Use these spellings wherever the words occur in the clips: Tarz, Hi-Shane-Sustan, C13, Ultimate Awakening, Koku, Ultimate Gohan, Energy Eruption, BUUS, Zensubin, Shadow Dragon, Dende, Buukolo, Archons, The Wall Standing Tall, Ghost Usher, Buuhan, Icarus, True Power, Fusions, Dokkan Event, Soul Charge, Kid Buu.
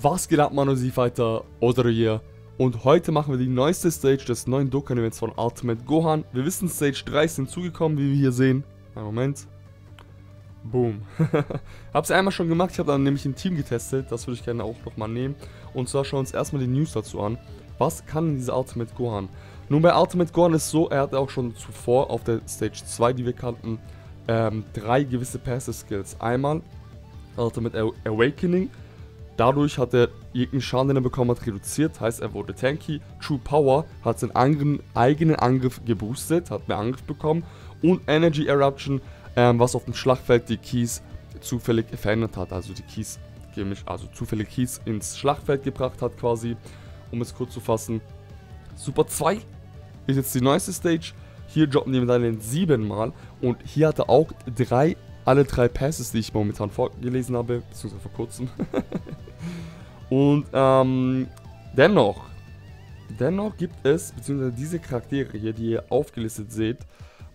Was geht ab, Mano Z-Fighter, Odoro hier, und heute machen wir die neueste Stage des neuen Dokkan Events von Ultimate Gohan. Wir wissen, Stage 3 ist hinzugekommen, wie wir hier sehen. Einen Moment. Boom. Hab's einmal schon gemacht, ich habe dann nämlich im Team getestet, das würde ich gerne auch nochmal nehmen. Und zwar schauen wir uns erstmal die News dazu an. Was kann dieser Ultimate Gohan? Nun, bei Ultimate Gohan ist es so, er hat auch schon zuvor auf der Stage 2, die wir kannten, drei gewisse Passive Skills. Einmal Ultimate Awakening. Dadurch hat er jeden Schaden, den er bekommen hat, reduziert, heißt, er wurde tanky. True Power hat seinen eigenen Angriff geboostet, hat mehr Angriff bekommen. Und Energy Eruption, was auf dem Schlachtfeld die Keys zufällig verändert hat. Also die Keys, also zufällig Keys ins Schlachtfeld gebracht hat quasi, um es kurz zu fassen. Super 2 ist jetzt die neueste Stage. Hier droppen die Medaillen 7-mal und hier hat er auch alle drei Passes, die ich momentan vorgelesen habe, beziehungsweise vor kurzem. Und dennoch gibt es, beziehungsweise diese Charaktere hier, die ihr aufgelistet seht,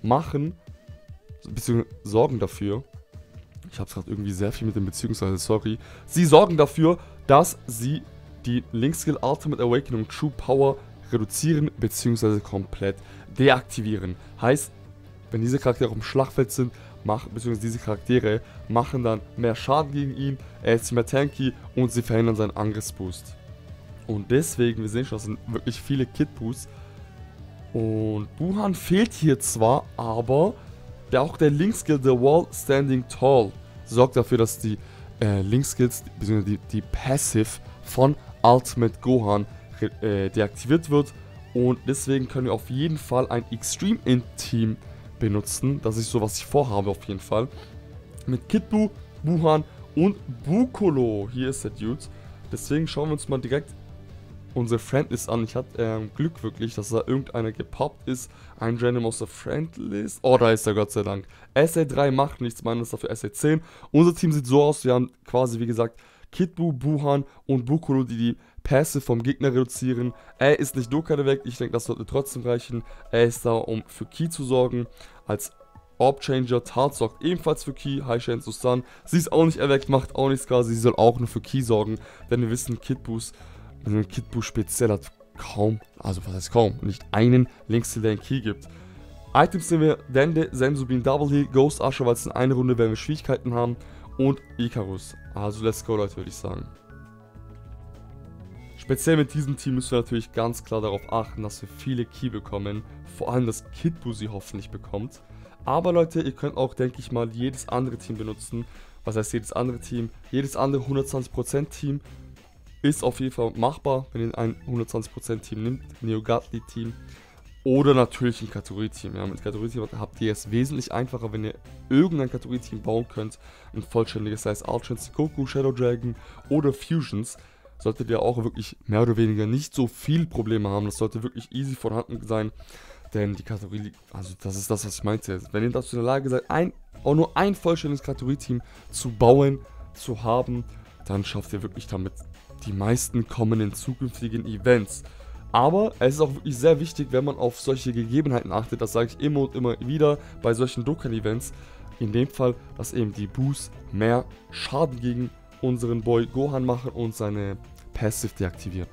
machen, beziehungsweise sorgen dafür, ich habe es gerade irgendwie sehr viel mit dem beziehungsweise, sorry, sie sorgen dafür, dass sie die Link Skill Ultimate Awakening True Power reduzieren, beziehungsweise komplett deaktivieren. Heißt, wenn diese Charaktere auf dem Schlachtfeld sind, diese Charaktere machen dann mehr Schaden gegen ihn, er ist mehr tanky und sie verhindern seinen Angriffsboost. Und deswegen, wir sehen schon, es sind wirklich viele Kid Buus. Und Buuhan fehlt hier zwar, aber auch der Link Skill The Wall Standing Tall sorgt dafür, dass die Link Skills, bzw. die Passive von Ultimate Gohan deaktiviert wird. Und deswegen können wir auf jeden Fall ein Extreme Int Team benutzen. Das ist so, was ich vorhabe auf jeden Fall. Mit Kid Buu, Buuhan und Buukolo. Hier ist der Dude. Deswegen schauen wir uns mal direkt unsere Friendlist an. Ich hatte Glück wirklich, dass da irgendeiner gepoppt ist. Ein Random aus der Friendlist. Oh, da ist er, Gott sei Dank. SA3 macht nichts, meines dafür SA10. Unser Team sieht so aus. Wir haben quasi, wie gesagt, Kid Buu, Buuhan und Buukolo, die die Pässe vom Gegner reduzieren. Er ist nicht Dokkan weg, ich denke, das sollte trotzdem reichen. Er ist da, um für Ki zu sorgen. Als Orb-Changer, Tarz sorgt ebenfalls für Ki. Hi-Shane-Sustan, sie ist auch nicht erweckt, macht auch nichts quasi, sie soll auch nur für Ki sorgen. Denn wir wissen, Kid Buu speziell hat kaum, also was heißt kaum, nicht einen Links, der einen Ki gibt. Items nehmen wir Dende, Zensubin, Double Heal, Ghost Usher, weil es in einer Runde werden wir Schwierigkeiten haben. Und Icarus. Also let's go, Leute, würde ich sagen. Speziell mit diesem Team müssen wir natürlich ganz klar darauf achten, dass wir viele Ki bekommen. Vor allem, dass Kid Buu sie hoffentlich bekommt. Aber Leute, ihr könnt auch, denke ich mal, jedes andere Team benutzen. Was heißt jedes andere Team? Jedes andere 120% Team ist auf jeden Fall machbar, wenn ihr ein 120% Team nimmt. Neo-Gatli-Team. Oder natürlich ein Kategorie-Team. Ja, mit Kategorie-Team habt ihr es wesentlich einfacher, wenn ihr irgendein Kategorie-Team bauen könnt. Ein vollständiges, sei es Archons, Koku, Shadow Dragon oder Fusions. Solltet ihr auch wirklich mehr oder weniger nicht so viel Probleme haben. Das sollte wirklich easy vorhanden sein. Denn die Kategorie, also das ist das, was ich meinte. Wenn ihr dazu in der Lage seid, auch nur ein vollständiges Kategorie-Team zu bauen, zu haben, dann schafft ihr wirklich damit die meisten kommenden zukünftigen Events. Aber es ist auch wirklich sehr wichtig, wenn man auf solche Gegebenheiten achtet, das sage ich immer und immer wieder bei solchen Dokkan-Events, in dem Fall, dass eben die Buus mehr Schaden gegen unseren Boy Gohan machen und seine Passive deaktivieren.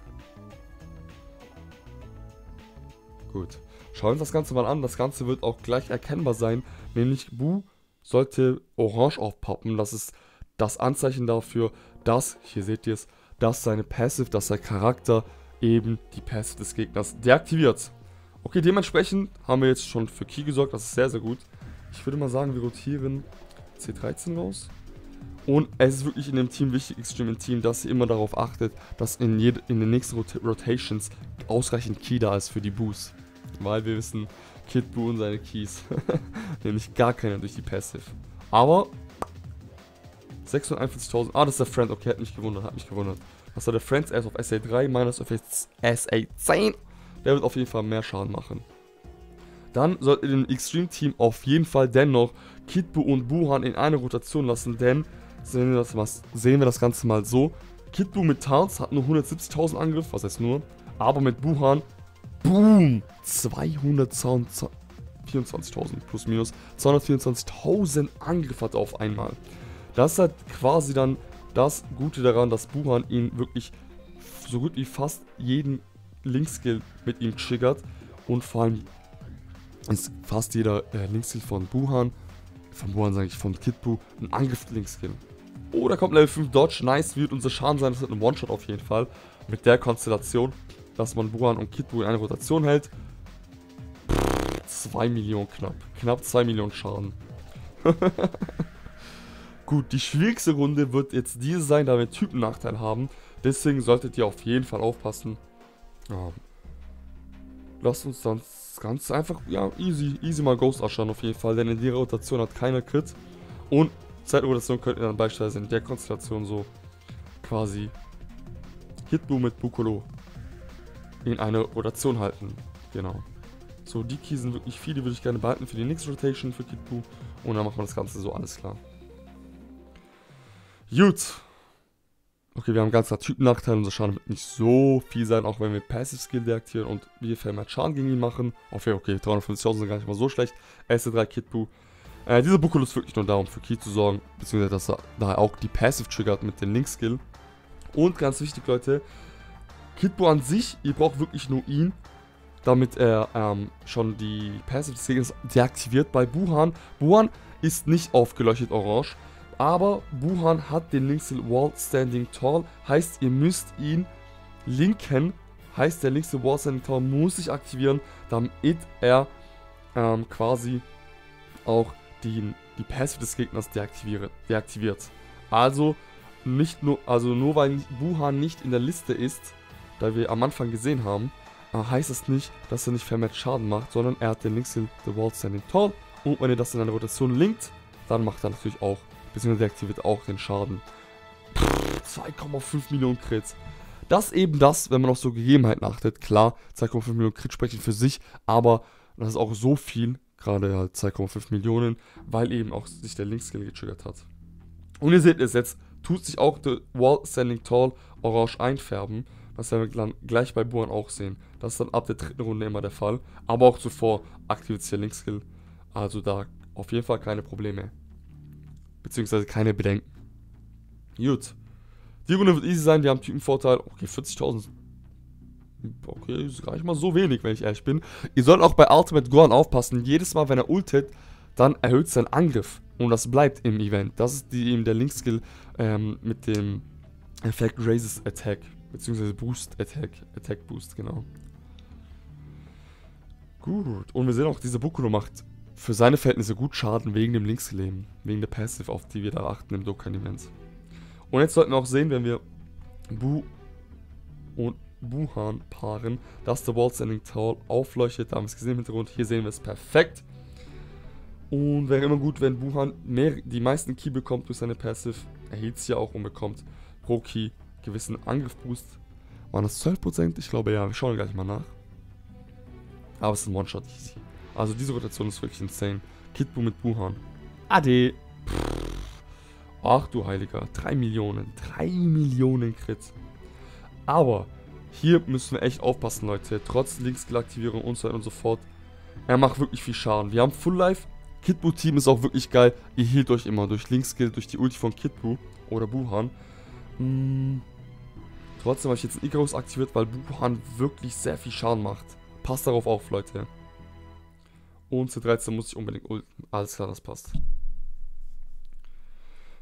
Gut, schauen wir uns das Ganze mal an, das Ganze wird auch gleich erkennbar sein, nämlich Buu sollte orange aufpoppen, das ist das Anzeichen dafür, dass, hier seht ihr es, dass seine Passive, dass sein Charakter eben die Passive des Gegners deaktiviert. Okay, dementsprechend haben wir jetzt schon für Ki gesorgt, das ist sehr, sehr gut. Ich würde mal sagen, wir rotieren C13 raus. Und es ist wirklich in dem Team wichtig, Extreme Team, dass ihr immer darauf achtet, dass in den nächsten Rotations ausreichend Ki da ist für die Buus. Weil wir wissen, Kid Buu und seine Keys. Nämlich gar keiner durch die Passive. Aber 641.000, das ist der Friend, okay, hat mich gewundert. Das war der Friends, er ist auf SA3, meiner ist auf SA10. Der wird auf jeden Fall mehr Schaden machen. Dann solltet ihr dem Extreme Team auf jeden Fall dennoch Kid Buu und Buuhan in eine Rotation lassen, denn sehen wir das Ganze mal so. Kid Buu mit Tarz hat nur 170.000 Angriff, was heißt nur, aber mit Buuhan, boom, 224.000 plus minus, 224.000 Angriff hat er auf einmal. Das hat quasi dann Das Gute daran, dass Buuhan ihn wirklich so gut wie fast jeden Linkskill mit ihm triggert. Und vor allem ist fast jeder Linkskill von Kid Buu, ein Angriff-Linkskill. Oh, da kommt Level 5 Dodge. Nice, wird unser Schaden sein. Das wird ein One-Shot auf jeden Fall. Mit der Konstellation, dass man Buuhan und Kid Buu in eine Rotation hält. 2 Millionen knapp. Knapp 2 Millionen Schaden. Gut, die schwierigste Runde wird jetzt diese sein, da wir einen Typen-Nachteil haben. Deswegen solltet ihr auf jeden Fall aufpassen. Ja. Lasst uns dann ganz einfach, ja, easy mal Ghost Usher auf jeden Fall, denn in der Rotation hat keiner Crit. Und Zeitrotation könnt ihr dann beispielsweise in der Konstellation so quasi Kid Buu mit Buukolo in eine Rotation halten. Genau. So, die Keys sind wirklich viele, die würde ich gerne behalten für die nächste Rotation für Kid Buu. Und dann macht man das Ganze so, alles klar. Gut. Okay, wir haben ganz klar Typen-Nachteil. Unser Schaden wird nicht so viel sein, auch wenn wir Passive Skill deaktivieren und wir mehr Schaden gegen ihn machen. Okay, 350.000 sind gar nicht mal so schlecht. SC3 Kid Buu. Dieser Buukolo ist wirklich nur da, um für Ki zu sorgen, beziehungsweise dass er da auch die Passive triggert mit dem Link-Skill. Und ganz wichtig, Leute, Kid Buu an sich, ihr braucht wirklich nur ihn, damit er schon die Passive des Gegners deaktiviert. Bei Buuhan, Buuhan ist nicht aufgeleuchtet orange, aber Buuhan hat den Linkskill Wall Standing Tall, heißt ihr müsst ihn linken, heißt der Linkskill Wall Standing Tall muss sich aktivieren, damit er quasi auch die Passive des Gegners deaktiviert. Also nicht nur, nur weil Buuhan nicht in der Liste ist, da wir am Anfang gesehen haben, heißt es nicht, dass er nicht vermehrt Schaden macht, sondern er hat den Linkskill The Wall Standing Tall und wenn ihr das in einer Rotation linkt, dann macht er natürlich auch, beziehungsweise deaktiviert auch den Schaden. 2,5 Millionen Crits. Das ist eben das, wenn man auf so Gegebenheiten achtet. Klar, 2,5 Millionen Crits sprechen für sich, aber das ist auch so viel, gerade halt 2,5 Millionen, weil eben auch sich der Linkskill getriggert hat. Und ihr seht es jetzt, tut sich auch The Wall Standing Tall orange einfärben. Das werden wir dann gleich bei Buuhan auch sehen. Das ist dann ab der dritten Runde immer der Fall. Aber auch zuvor aktiviert sich der Linkskill. Also da auf jeden Fall keine Probleme. Beziehungsweise keine Bedenken. Gut. Die Runde wird easy sein. Wir haben Typenvorteil. Okay, 40.000. Okay, ist gar nicht mal so wenig, wenn ich ehrlich bin. Ihr sollt auch bei Ultimate Gohan aufpassen. Jedes Mal, wenn er ultet, dann erhöht sein Angriff. Und das bleibt im Event. Das ist eben der Linkskill mit dem Effekt Raises Attack. Beziehungsweise Boost Attack. Attack Boost, genau. Gut. Und wir sehen auch, dieser Buukolo macht für seine Verhältnisse gut Schaden wegen dem Linksleben. Wegen der Passive, auf die wir da achten im Dokkan Event. Und jetzt sollten wir auch sehen, wenn wir Buu und Buuhan paaren, dass der Wall Standing Tall aufleuchtet. Da haben wir es gesehen im Hintergrund. Hier sehen wir es perfekt. Und wäre immer gut, wenn Buuhan die meisten Ki bekommt durch seine Passive. Er hielt sie ja auch und bekommt pro Ki gewissen Angriff-Boost. Waren das 12%? Ich glaube ja, wir schauen gleich mal nach. Aber es ist ein One-Shot. Also diese Rotation ist wirklich insane. Kid Buu mit Buuhan. Ade. Ach du Heiliger. 3 Millionen. 3 Millionen Crit. Aber hier müssen wir echt aufpassen, Leute. Trotz Linkskill-Aktivierung und so weiter und so fort. Er macht wirklich viel Schaden. Wir haben Full Life. Kid Buu Team ist auch wirklich geil. Ihr hielt euch immer durch Linkskill, durch die Ulti von Kid Buu oder Buuhan. Trotzdem habe ich jetzt einen Icarus aktiviert, weil Buuhan wirklich sehr viel Schaden macht. Passt darauf auf, Leute. Und C13 muss ich unbedingt ulten. Alles klar, das passt.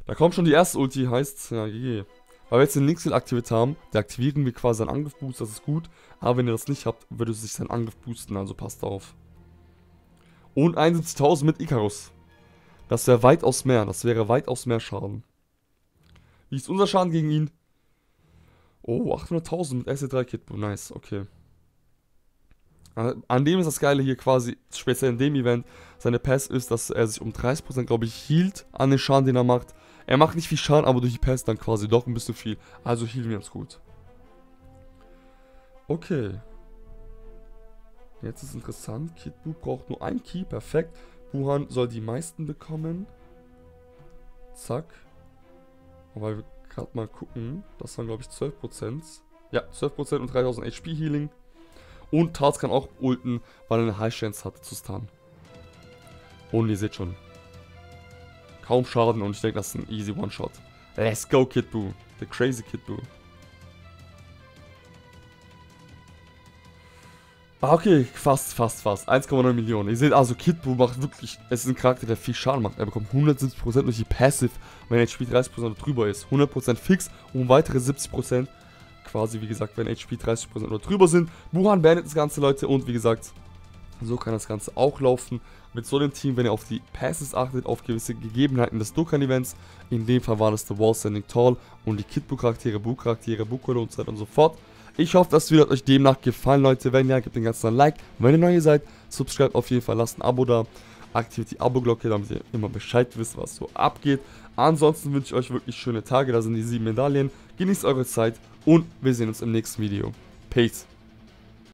Da kommt schon die erste Ulti, heißt, ja, GG. Weil wir jetzt den Linkskill aktiviert haben, da aktivieren wir quasi seinen Angriff-Boost, das ist gut. Aber wenn ihr das nicht habt, würde sich sein Angriff boosten, also passt auf. Und 71.000 mit Icarus. Das wäre weitaus mehr, Schaden. Wie ist unser Schaden gegen ihn? Oh, 800.000 mit SC3 Kid Buu. Nice, okay. An dem ist das Geile hier quasi, speziell in dem Event, seine Pass ist, dass er sich um 30%, glaube ich, healt an den Schaden, den er macht. Er macht nicht viel Schaden, aber durch die Pass dann quasi doch ein bisschen viel. Also healen wir uns gut. Okay. Jetzt ist interessant, Kid Buu braucht nur ein Ki, perfekt. Buuhan soll die meisten bekommen. Zack. Weil wir gerade mal gucken, das waren glaube ich 12%. Ja, 12% und 3000 HP Healing. Und Tarz kann auch ulten, weil er eine Hi-Chance hatte zu stunnen. Und ihr seht schon, kaum Schaden und ich denke, das ist ein easy One-Shot. Let's go, Kid Buu. The crazy Kid Buu. Okay, fast. 1,9 Millionen. Ihr seht also, Kid Buu macht wirklich... Es ist ein Charakter, der viel Schaden macht. Er bekommt 170% durch die Passive, wenn HP 30% drüber ist. 100% fix und weitere 70%. Quasi, wie gesagt, wenn HP 30% oder drüber sind. Buuhan beendet das Ganze, Leute. Und wie gesagt, so kann das Ganze auch laufen. Mit so einem Team, wenn ihr auf die Passes achtet, auf gewisse Gegebenheiten des Dokkan Events. In dem Fall waren es The Wall Standing Tall und die Kid Buu Charaktere, Buukolo und so weiter und so fort. Ich hoffe, das Video hat euch demnach gefallen, Leute. Wenn ja, gebt den ganzen ein Like. Wenn ihr neu hier seid, subscribt auf jeden Fall, lasst ein Abo da. Aktiviert die Abo-Glocke, damit ihr immer Bescheid wisst, was so abgeht. Ansonsten wünsche ich euch wirklich schöne Tage. Da sind die 7 Medaillen. Genießt eure Zeit und wir sehen uns im nächsten Video. Peace.